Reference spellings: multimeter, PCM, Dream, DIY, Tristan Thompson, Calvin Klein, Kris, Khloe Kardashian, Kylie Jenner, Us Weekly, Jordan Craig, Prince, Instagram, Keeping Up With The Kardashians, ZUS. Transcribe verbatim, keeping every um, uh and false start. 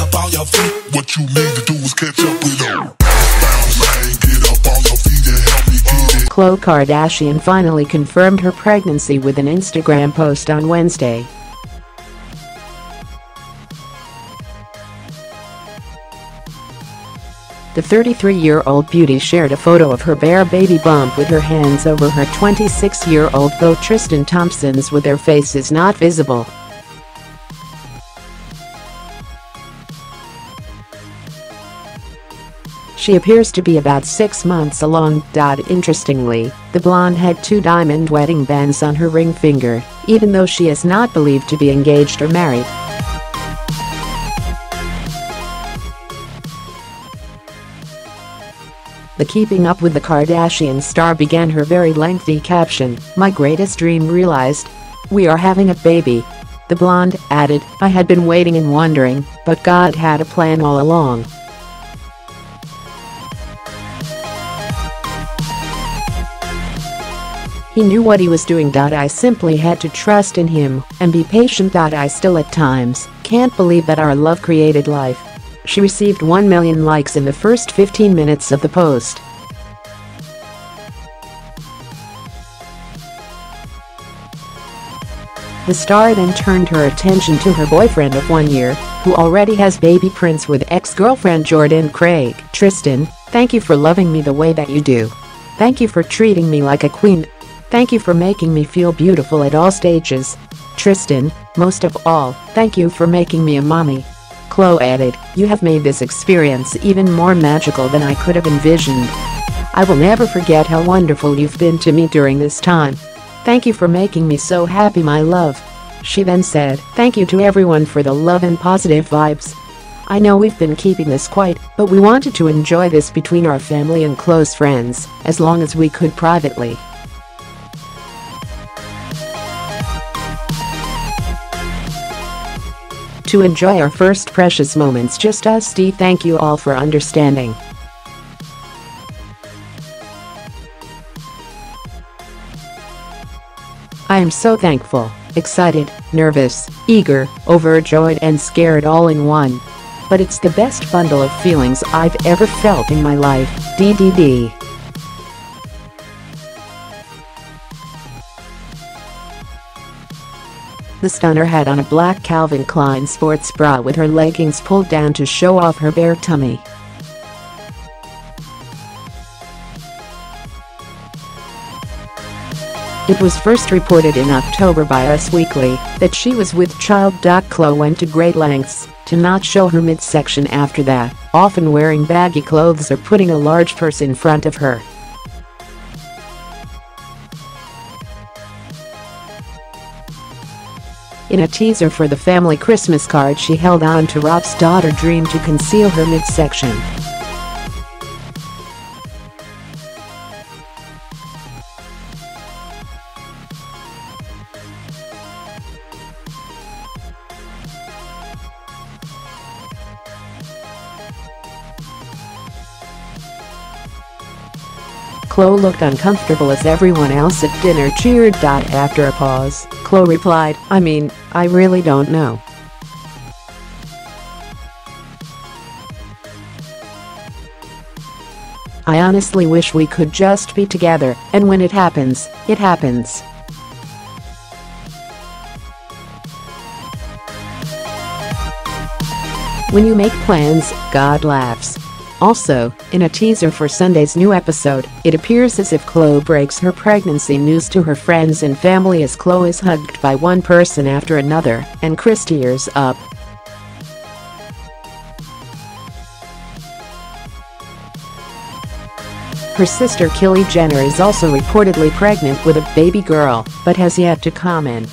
up on your feet. What you need to do is catch up with her. Khloe Kardashian finally confirmed her pregnancy with an Instagram post on Wednesday. The thirty-three-year-old beauty shared a photo of her bare baby bump with her hands over her twenty-six-year-old beau Tristan Thompson's with their faces not visible. She appears to be about six months along. Interestingly, the blonde had two diamond wedding bands on her ring finger, even though she is not believed to be engaged or married. The Keeping Up With The Kardashian star began her very lengthy caption, "My greatest dream realized. We are having a baby." The blonde added, "I had been waiting and wondering, but God had a plan all along." "He knew what he was doing. I simply had to trust in him and be patient. I still at times can't believe that our love created life." She received one million likes in the first fifteen minutes of the post. The star then turned her attention to her boyfriend of one year, who already has baby Prince with ex-girlfriend Jordan Craig. "Tristan, thank you for loving me the way that you do. Thank you for treating me like a queen. Thank you for making me feel beautiful at all stages. Tristan, most of all, thank you for making me a mommy." Khloe added, "You have made this experience even more magical than I could have envisioned. I will never forget how wonderful you've been to me during this time. Thank you for making me so happy, my love." She then said, "Thank you to everyone for the love and positive vibes. I know we've been keeping this quiet, but we wanted to enjoy this between our family and close friends, as long as we could privately. To enjoy our first precious moments, just us. D thank you all for understanding." "I am so thankful, excited, nervous, eager, overjoyed and scared all in one. But it's the best bundle of feelings I've ever felt in my life, D D D. The stunner had on a black Calvin Klein sports bra with her leggings pulled down to show off her bare tummy. It was first reported in October by Us Weekly that she was with child. Khloe went to great lengths to not show her midsection after that, often wearing baggy clothes or putting a large purse in front of her. In a teaser for the family Christmas card, she held on to Rob's daughter Dream to conceal her midsection. Khloe looked uncomfortable as everyone else at dinner cheered. After a pause, Khloe replied, "I mean, I really don't know. I honestly wish we could just be together, and when it happens, it happens." "When you make plans, God laughs." Also, in a teaser for Sunday's new episode, it appears as if Khloe breaks her pregnancy news to her friends and family as Khloe is hugged by one person after another, and Kris tears up. Her sister Kylie Jenner is also reportedly pregnant with a baby girl, but has yet to comment.